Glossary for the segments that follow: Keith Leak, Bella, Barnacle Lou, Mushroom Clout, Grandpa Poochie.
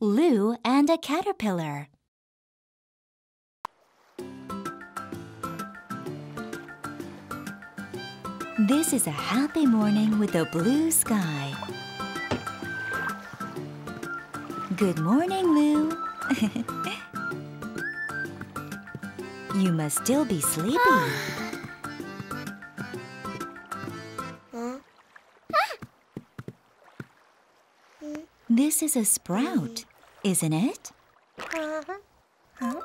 Lou and a caterpillar. This is a happy morning with a blue sky. Good morning, Lou. You must still be sleepy. This is a sprout, isn't it? Oh? Wow!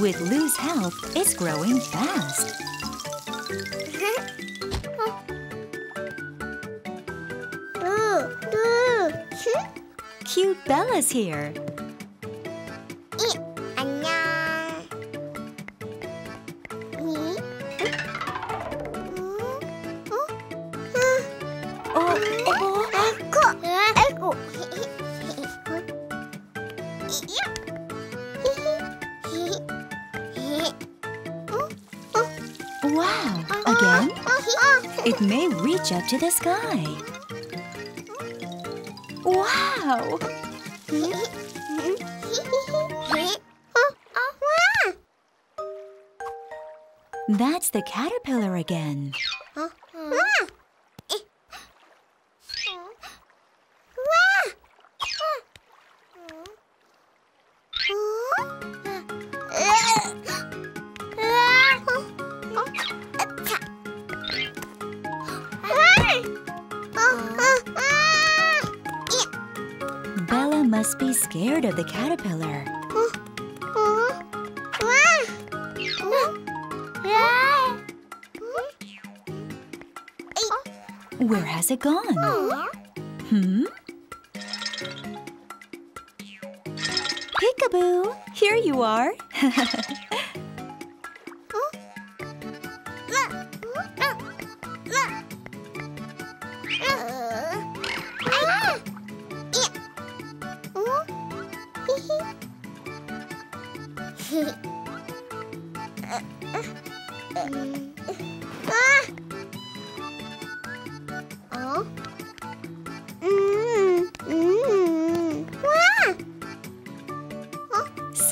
With Lou's help, it's growing fast. Cute Bella's here. Wow! Again? It may reach up to the sky. Wow! That's the caterpillar again. Must be scared of the caterpillar. Where has it gone? Peekaboo! Here you are!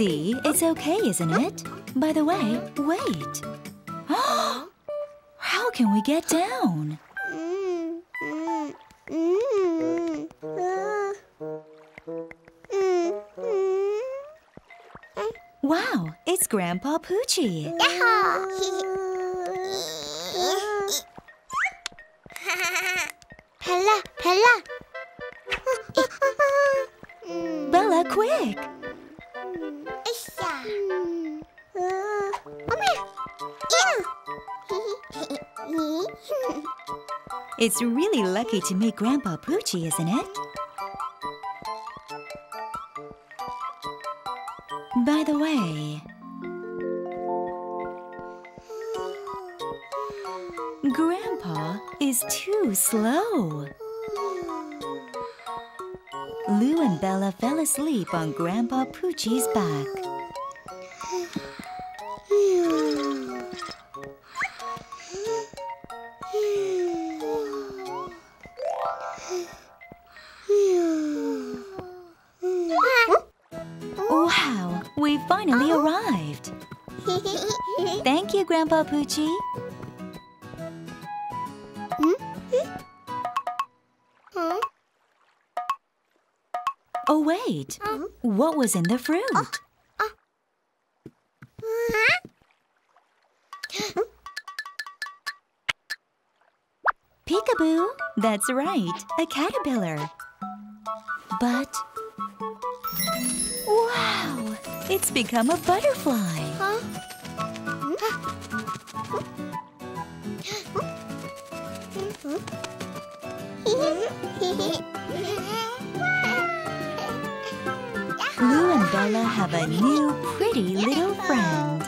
See, it's okay, isn't it? By the way, wait. How can we get down? Wow, it's Grandpa Poochie. Bella, quick! It's really lucky to meet Grandpa Poochie, isn't it? By the way, Grandpa is too slow. Lou and Bella fell asleep on Grandpa Poochie's back. Wow, we finally arrived. Thank you, Grandpa Poochie. Oh, wait. What was in the fruit? Peekaboo! That's right, a caterpillar. But... wow! It's become a butterfly. Lou and Bella have a new pretty little friend.